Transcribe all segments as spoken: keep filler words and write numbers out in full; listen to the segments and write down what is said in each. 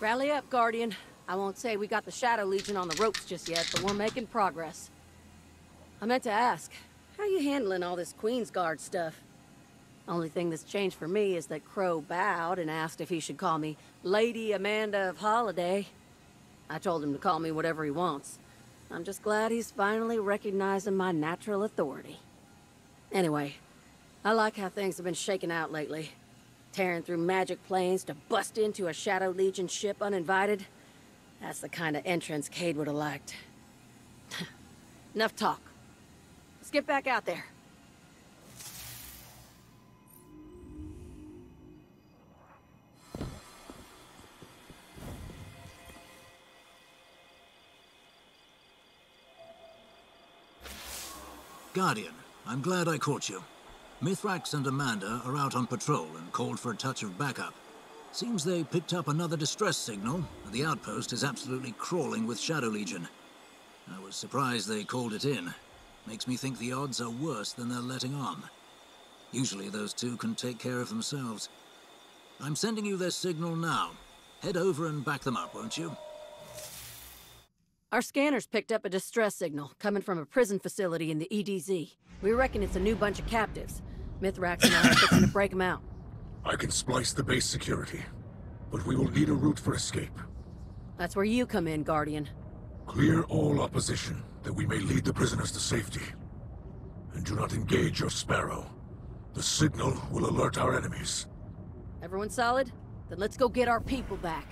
Rally up, Guardian. I won't say we got the Shadow Legion on the ropes just yet, but we're making progress. I meant to ask, how are you handling all this Queen's Guard stuff? Only thing that's changed for me is that Crow bowed and asked if he should call me Lady Amanda of Holiday. I told him to call me whatever he wants. I'm just glad he's finally recognizing my natural authority. Anyway, I like how things have been shaken out lately. Tearing through magic planes to bust into a Shadow Legion ship uninvited. That's the kind of entrance Cade would have liked. Enough talk. Let's get back out there. Guardian, I'm glad I caught you. Mithrax and Amanda are out on patrol and called for a touch of backup. Seems they picked up another distress signal, and the outpost is absolutely crawling with Shadow Legion. I was surprised they called it in. Makes me think the odds are worse than they're letting on. Usually those two can take care of themselves. I'm sending you their signal now. Head over and back them up, won't you? Our scanners picked up a distress signal coming from a prison facility in the E D Z. We reckon it's a new bunch of captives. Mithrax and I are fixing to break them out. I can splice the base security, but we will need a route for escape. That's where you come in, Guardian. Clear all opposition that we may lead the prisoners to safety. And do not engage your Sparrow. The signal will alert our enemies. Everyone solid? Then let's go get our people back.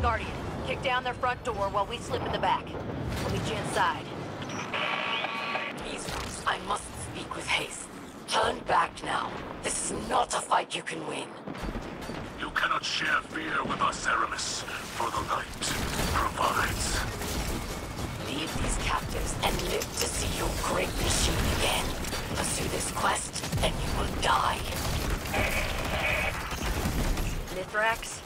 Guardian, kick down their front door while we slip in the back. We'll meet you inside. Mithrax, I must speak with haste. Turn back now. This is not a fight you can win. You cannot share fear with us, Eramis, for the light provides. Leave these captives and live to see your great mission again. Pursue this quest, and you will die. Mithrax?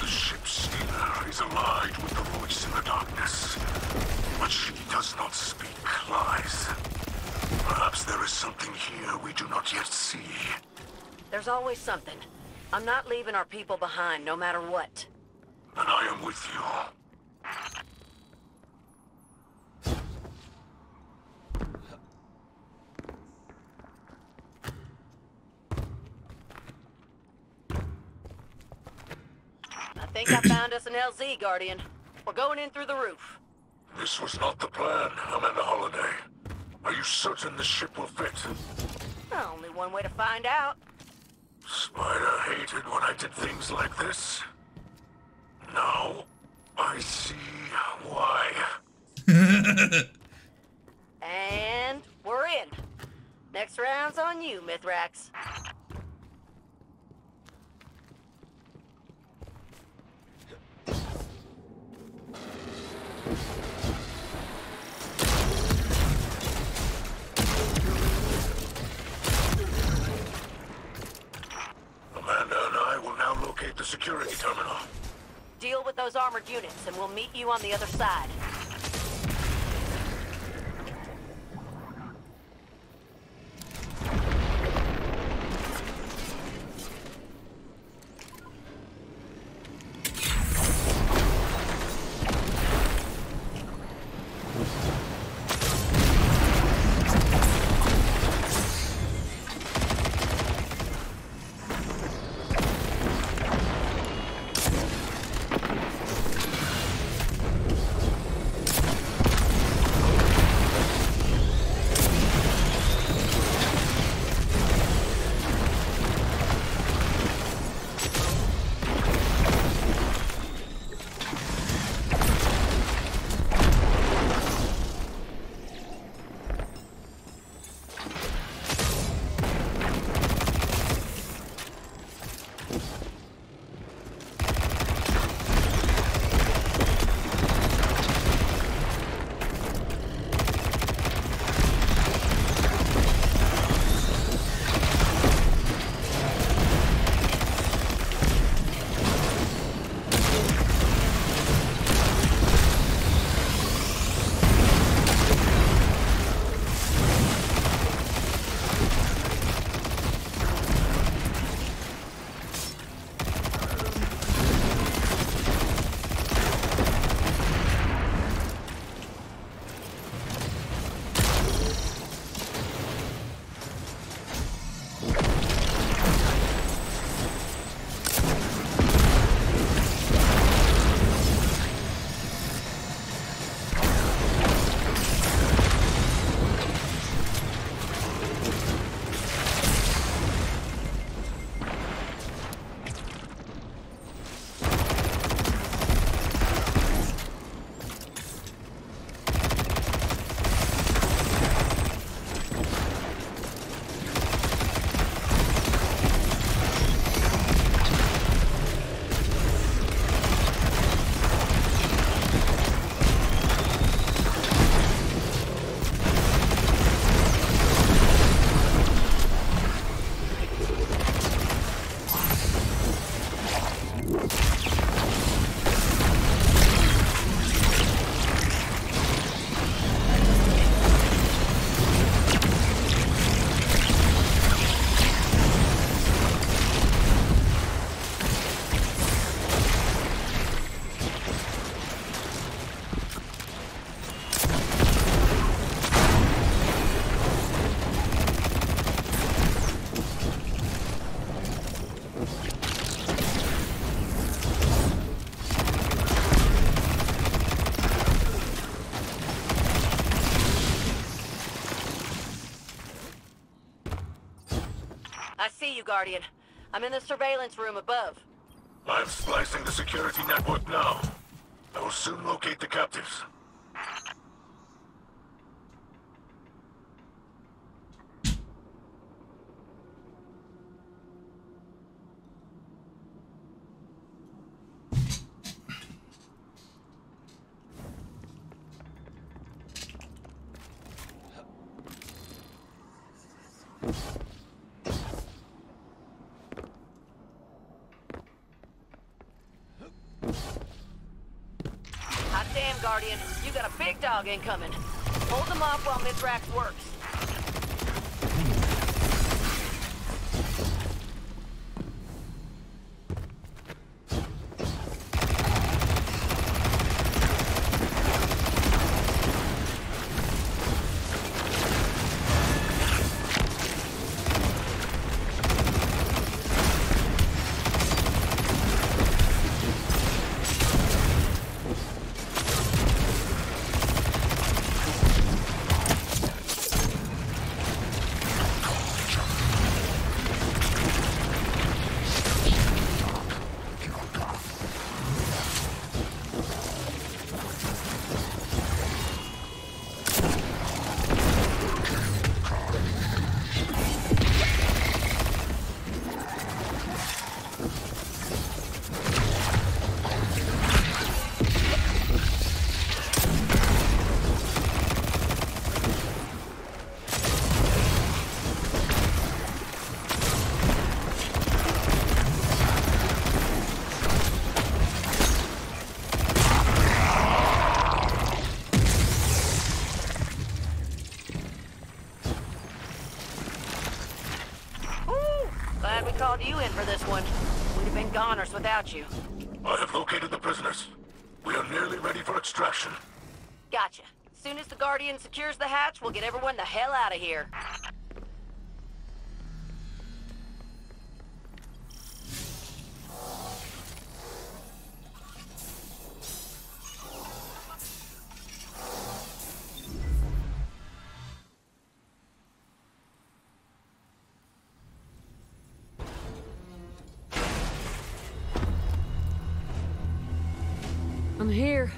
The ship stealer is allied with the voice in the darkness, but she does not speak lies. Perhaps there is something here we do not yet see. There's always something. I'm not leaving our people behind, no matter what. Then I am with you. I think I found us an L Z, Guardian. We're going in through the roof. This was not the plan, Amanda Holiday. Are you certain the ship will fit? Only one way to find out. Spider hated when I did things like this. Now, I see why. And we're in. Next round's on you, Mithrax. The security terminal. Deal with those armored units, and we'll meet you on the other side. Guardian. I'm in the surveillance room above. I'm splicing the security network now. I will soon locate the captives. Guardian, you got a big dog incoming. Hold them off while Mithrax works. You in for this one. We'd have been goners without you. I have located the prisoners. We are nearly ready for extraction. Gotcha. As soon as the Guardian secures the hatch, we'll get everyone the hell out of here. I'm here.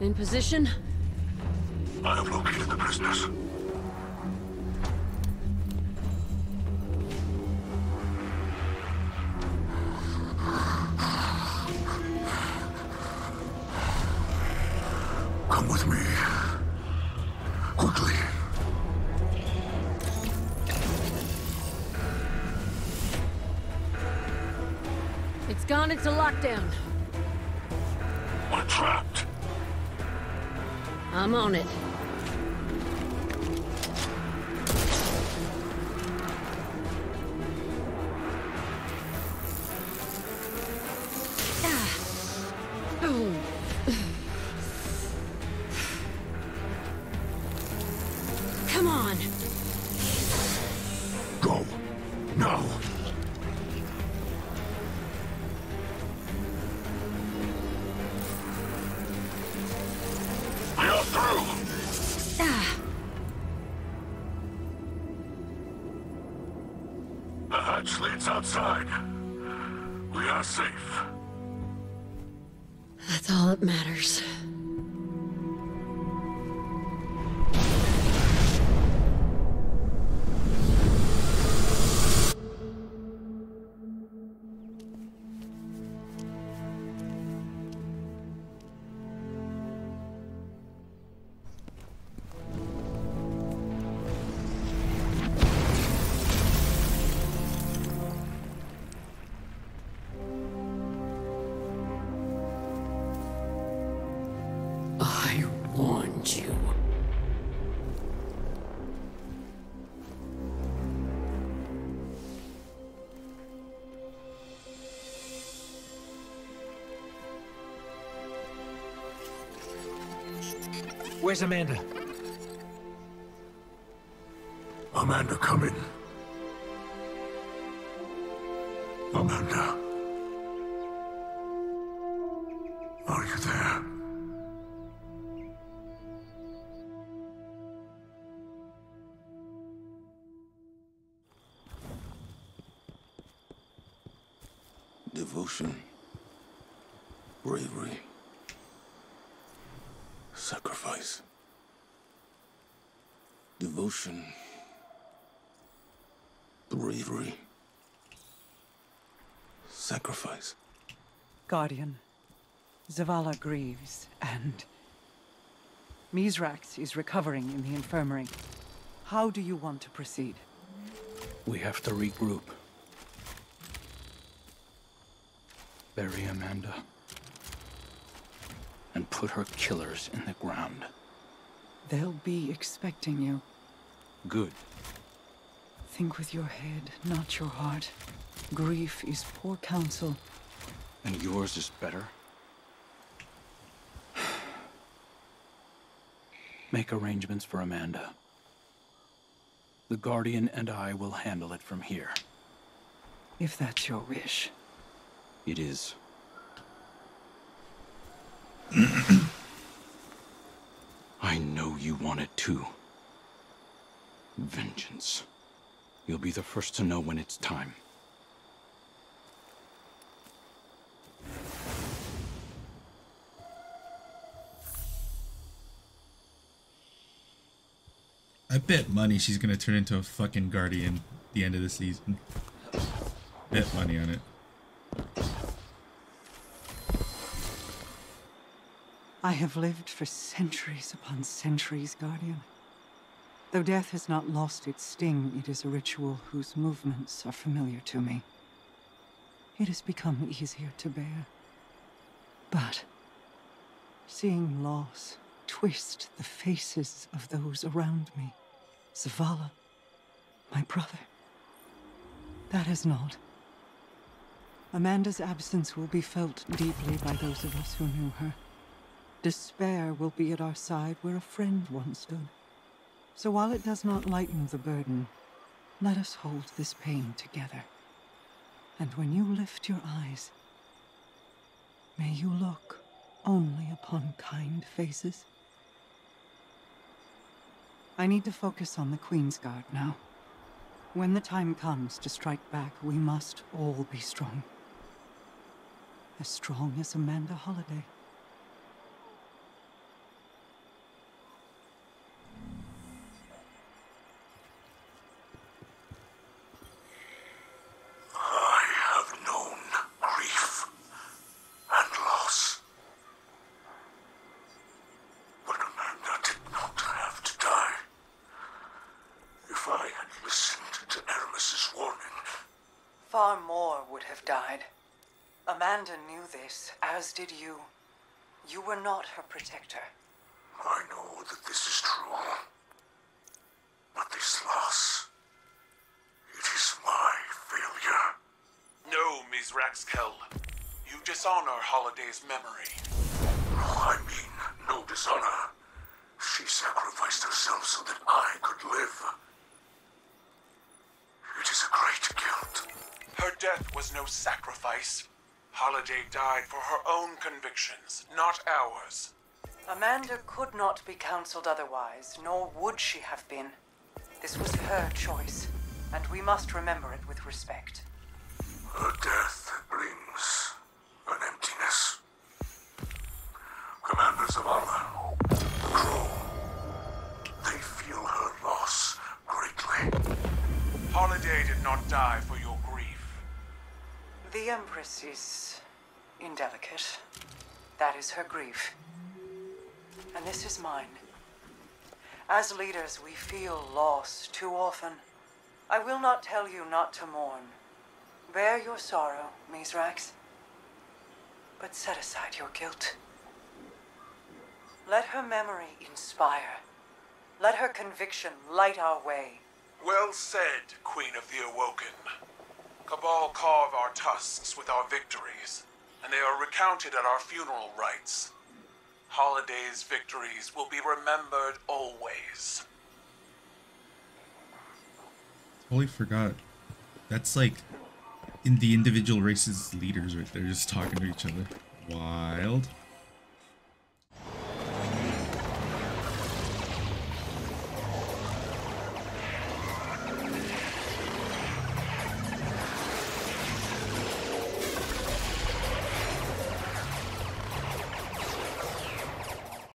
In position. I have located the prisoners. Come with me. Quickly. It's gone into lockdown. We're trapped. I'm on it. Ah. Oh. Come on. Go. Now. Outside. We are safe. That's all that matters. Where's Amanda? Amanda, come in. Amanda. Are you there? devotion, bravery, sacrifice. Devotion, bravery, sacrifice. Guardian, Zavala grieves, and Mithrax is recovering in the infirmary. How do you want to proceed? We have to regroup. Bury Amanda. And put her killers in the ground. They'll be expecting you. Good. Think with your head, not your heart. Grief is poor counsel. And yours is better? Make arrangements for Amanda. The Guardian and I will handle it from here. If that's your wish. It is. I know you want it too. Vengeance. You'll be the first to know when it's time. I bet money she's gonna turn into a fucking guardian at the end of the season. Bet money on it. I have lived for centuries upon centuries, Guardian. Though death has not lost its sting, it is a ritual whose movements are familiar to me. It has become easier to bear. But seeing loss twist the faces of those around me, Zavala, my brother, that has not. Amanda's absence will be felt deeply by those of us who knew her. Despair will be at our side where a friend once stood. So while it does not lighten the burden, let us hold this pain together. And when you lift your eyes, may you look only upon kind faces. I need to focus on the Queen's Guard now. When the time comes to strike back, we must all be strong. As strong as Amanda Holiday. As did you. You were not her protector. I know that this is true. But this loss, it is my failure. No, Miz Raxkell. You dishonor Holiday's memory. No, I mean no dishonor. She sacrificed herself so that I could live. It is a great guilt. Her death was no sacrifice. Holiday died for her own convictions, not ours. Amanda could not be counseled otherwise, nor would she have been. This was her choice, and we must remember it with respect. Her death brings an emptiness. Commander Zavala, Crow, they feel her loss greatly. Holiday did not die for your grief. The Empress is indelicate. That is her grief. And this is mine. As leaders, we feel loss too often. I will not tell you not to mourn. Bear your sorrow, Mithrax. But set aside your guilt. Let her memory inspire. Let her conviction light our way. Well said, Queen of the Awoken. Cabal carve our tusks with our victories, and they are recounted at our funeral rites. Holiday's victories will be remembered always. Totally forgot. That's like in the individual races' leaders right there, just talking to each other. Wild.